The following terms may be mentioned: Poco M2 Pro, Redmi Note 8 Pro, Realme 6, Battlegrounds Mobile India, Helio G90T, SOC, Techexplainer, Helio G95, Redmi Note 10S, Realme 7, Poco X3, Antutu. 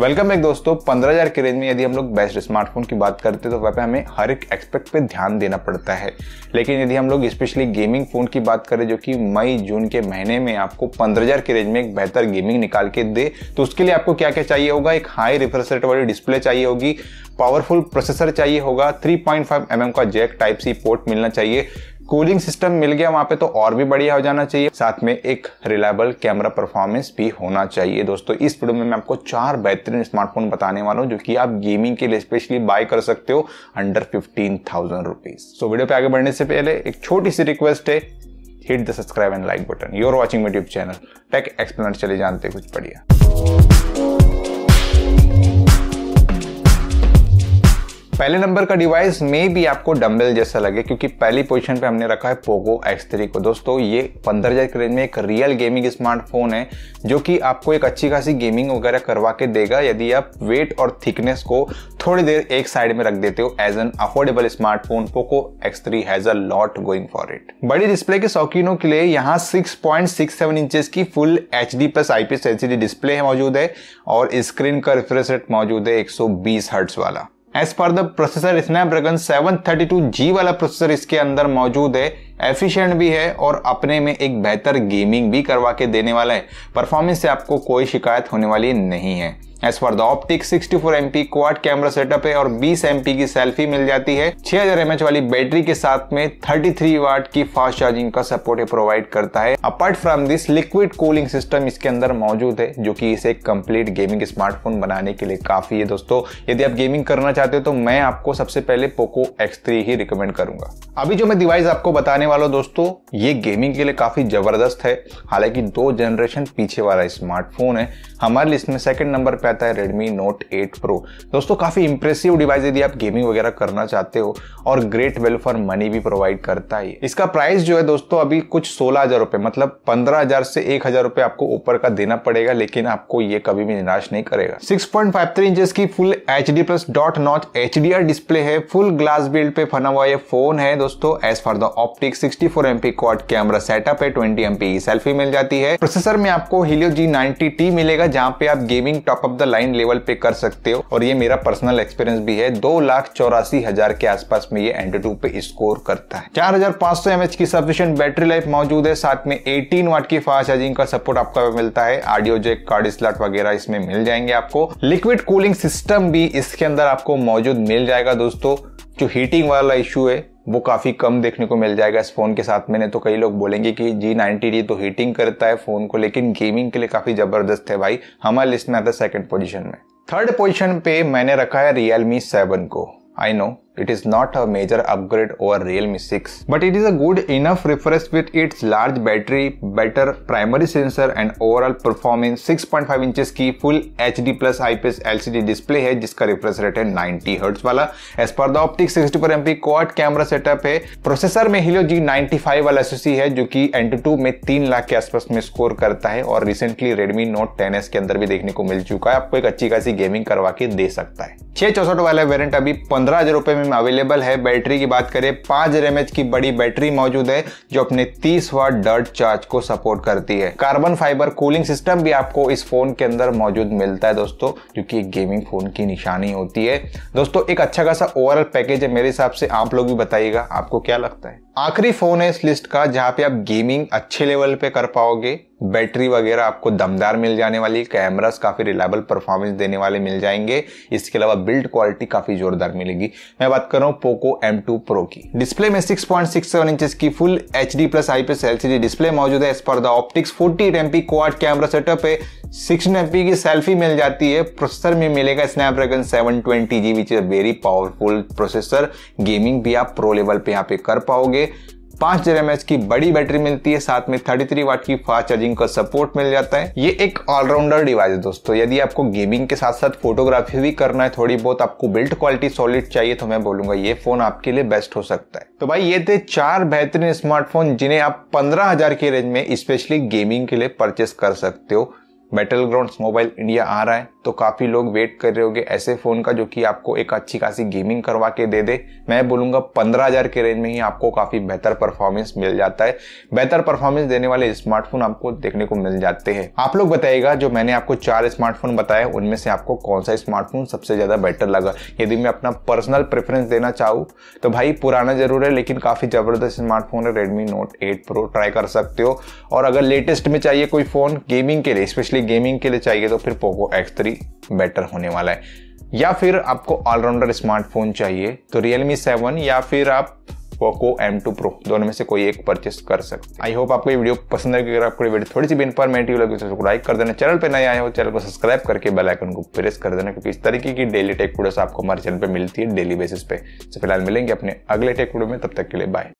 Welcome back दोस्तों। 15000 के range में यदि हम लोग बेस्ट स्मार्टफोन की बात करते हैं तो वहाँ पे हमें हर एक एक्सपेक्ट पे ध्यान देना पड़ता है, लेकिन यदि हम लोग स्पेशली गेमिंग फ़ोन की बात करें जो कि मई जून के महीने में आपको 15000 के रेंज में एक बेहतर गेमिंग निकाल के दे, तो उसके लिए आपको क्या क्या चाहिए होगा। एक हाई रिफ्रेश रेट वाली डिस्प्ले चाहिए होगी, पावरफुल प्रोसेसर चाहिए होगा, 3.5mm का जैक टाइप सी पोर्ट मिलना चाहिए, कूलिंग सिस्टम मिल गया वहाँ पे तो और भी बढ़िया हो जाना चाहिए, साथ में एक रिलायबल कैमरा परफॉर्मेंस भी होना चाहिए। दोस्तों इस वीडियो में मैं आपको 4 बेहतरीन स्मार्टफोन बताने वाला हूँ जो कि आप गेमिंग के लिए स्पेशली बाय कर सकते हो अंडर 15,000 रुपीज। सो वीडियो पे आगे बढ़ने से पहले एक छोटी सी रिक्वेस्ट है, hit the subscribe and like button. You are watching my YouTube channel tech explainer. चले जानते कुछ बढ़िया। पहले नंबर का डिवाइस में भी आपको डम्बेल जैसा लगे क्योंकि पहली पोजीशन पे हमने रखा है पोको X3 को। दोस्तों ये 15000 के रेंज में एक रियल गेमिंग स्मार्टफोन है जो कि आपको एक अच्छी खासी गेमिंग वगैरह करवा के देगा यदि आप वेट और थिकनेस को थोड़ी देर एक साइड में रख देते हो। As an affordable smartphone Poco X3 has a lot going for it. बड़ी डिस्प्ले के शौकीनों के लिए यहाँ 6.67 इंचेस की full HD plus IPS LCD display मौजूद है और स्क्रीन का रिफ्रेश रेट मौजूद है 120 हर्ट्ज वाला। As per the processor Snapdragon 732G वाला प्रोसेसर इसके अंदर मौजूद है, एफिशिएंट भी है और अपने में एक बेहतर गेमिंग भी करवा के देने वाला है। परफॉर्मेंस से आपको कोई शिकायत होने वाली नहीं है। As for the optics 64MP quad camera setup है और 20MP की सेल्फी मिल जाती है। 6000mAh वाली बैटरी के साथ में 33W की फास्ट चार्जिंग का सपोर्ट प्रोवाइड करता है। Apart from this liquid cooling system इसके अंदर मौजूद है जो कि इसे कंप्लीट गेमिंग स्मार्टफोन बनाने के लिए काफी है। दोस्तों यदि आप गेमिंग करना चाहते हो तो मैं आपको सबसे पहले पोको X3 ही रिकमेंड करूंगा। अभी जो मैं डिवाइस आपको बताने वाला हूं दोस्तों ये गेमिंग के लिए काफी जबरदस्त है, हालांकि 2 जनरेशन पीछे वाला स्मार्टफोन है। हमारे लिस्ट में सेकंड नंबर पे आता है Redmi Note 8 Pro। दोस्तों काफी इंप्रेसिव डिवाइस यदि आप गेमिंग वगैरह करना चाहते हो और ग्रेट वैल्यू फॉर मनी भी प्रोवाइड करता है। इसका प्राइस जो है दोस्तों अभी कुछ 16000 रुपए, मतलब 15000 से 1000 रुपए आपको ऊपर का देना पड़ेगा, लेकिन आपको ये कभी भी निराश नहीं करेगा। 6.53 इंचेस की full HD plus dot notch HDR display है, फुल ग्लास बिल्ड पे बना हुआ ये फोन है। दोस्तों as for the optics 64MP quad camera setup है, 20MP की सेल्फी मिल जाती है। प्रोसेसर में आपको Helio G90T मिलेगा जहां पे आप gaming top the line level पे कर सकते हो और ये मेरा पर्सनल एक्सपीरियंस भी है। 2,84,000 के आसपास में ये Antutu पे स्कोर करता है। 4500mAh की सफिशिएंट बैटरी लाइफ मौजूद है, साथ में 18W की फास्ट चार्जिंग का सपोर्ट आपका मिलता है। ऑडियो जैक, कार्ड स्लॉट वगैरह इसमें मिल जाएंगे आपको। लिक्विड कूलिंग सिस्टम भी इसके अंदर आपको मौजूद मिल जाएगा। दोस्तों जो हीटिंग वाला इशू है वो काफी कम देखने को मिल जाएगा इस फोन के साथ। मैंने तो कई लोग बोलेंगे कि G90T तो हीटिंग करता है फोन को, लेकिन गेमिंग के लिए काफी जबरदस्त है भाई। हमारे लिस्ट में आता है सेकंड पोजीशन में। थर्ड पोजीशन पे मैंने रखा है Realme 7 को। I know it is not a major upgrade over Realme 6 but it is a good enough refresh with its large battery, better primary sensor and overall performance. 6.5 inches की full HD plus IPS LCD display है जिसका refresh rate है 90 hertz वाला। As per the optics 64MP quad camera setup है। Processor में Helio G95 वाला SoC है जो कि Antutu में 3 लाख के आसपास में स्कोर करता है और रिसेंटली Redmi Note 10S के अंदर भी देखने को मिल चुका है। आपको एक अच्छी खासी गेमिंग करवा के दे सकता है। 664 वाला वेरिएंट अभी 15000 रुपए में अवेलेबल है। बैटरी की बात करें 5000mAh की बड़ी बैटरी मौजूद है जो अपने 30W डर्ट चार्ज को सपोर्ट करती है। कार्बन फाइबर कूलिंग सिस्टम भी आपको इस फोन के अंदर मौजूद मिलता है दोस्तों, जो कि गेमिंग फोन की निशानी होती है। दोस्तों एक अच्छा खासा ओवरऑल पैकेज है मेरे हिसाब से। आप लोग भी बताइएगा आपको क्या लगता है। आखिरी फोन है इस लिस्ट का जहां पे आप गेमिंग अच्छे लेवल पे कर पाओगे। बैटरी वगैरह आपको दमदार मिल जाने वाली, कैमरास काफी रिलायबल परफॉर्मेंस देने वाले मिल जाएंगे, इसके अलावा बिल्ड क्वालिटी काफी जोरदार मिलेगी। मैं बात कर रहा हूँ पोको M2 Pro की। डिस्प्ले में 6.67 इंचेस की full HD plus IPS LCD display मौजूद है। As per the optics 48MP quad camera setup है, 16MP की सेल्फी मिल जाती है। प्रोसेसर में मिलेगा Snapdragon 720G which is very powerful processor. Gaming भी आप प्रो लेवल पे यहाँ पे कर पाओगे। 5000mAh की बड़ी बैटरी मिलती है, साथ में 33W की फास्ट चार्जिंग का सपोर्ट मिल जाता है। ये एक ऑलराउंडर डिवाइस है दोस्तों। यदि आपको गेमिंग के साथ साथ फोटोग्राफी भी करना है, थोड़ी बहुत आपको बिल्ड क्वालिटी सॉलिड चाहिए, तो मैं बोलूंगा ये फोन आपके लिए बेस्ट हो सकता है। तो भाई ये थे 4 बेहतरीन स्मार्टफोन जिन्हें आप 15000 के रेंज में स्पेशली गेमिंग के लिए परचेस कर सकते हो। बैटल ग्राउंड मोबाइल इंडिया आ रहा है तो काफी लोग वेट कर रहे होंगे ऐसे फोन का जो कि आपको एक अच्छी खासी गेमिंग करवा के दे दे। मैं बोलूंगा 15,000 के रेंज में ही आपको काफी बेहतर परफॉर्मेंस मिल जाता है, बेहतर परफॉर्मेंस देने वाले स्मार्टफोन आपको देखने को मिल जाते हैं। आप लोग बताइएगा जो मैंने आपको 4 स्मार्टफोन बताए उनमें से आपको कौन सा स्मार्टफोन सबसे ज्यादा बेटर लगा। यदि मैं अपना पर्सनल प्रेफरेंस देना चाहूँ तो भाई पुराना जरूर है लेकिन काफी जबरदस्त स्मार्टफोन है रेडमी नोट 8 प्रो, ट्राई कर सकते हो। और अगर लेटेस्ट में चाहिए कोई फोन गेमिंग के लिए, स्पेशली गेमिंग के लिए चाहिए तो फिर पोको X3 बेटर होने वाला है। या फिर आपको ऑलराउंडर स्मार्टफोन चाहिए तो Realme 7 या फिर आप पोको M2 Pro, दोनों में से कोई एक परचेस कर सकते हैं। आई होप आपको ये वीडियो पसंद आएगी। अगर आपको ये वीडियो थोड़ी सी भी इन्फॉर्मेटिव लगी तो उसको लाइक कर देना, चैनल पे नए आए हो चैनल को सब्सक्राइब करके बेल आइकन को प्रेस कर देना क्योंकि इस तरीके की डेली टेक वीडियोस आपको हमारे चैनल पे मिलती है डेली बेसिस पे। तो फिलहाल मिलेंगे अपने अगले टेक वीडियो में, तब तक के लिए बाय।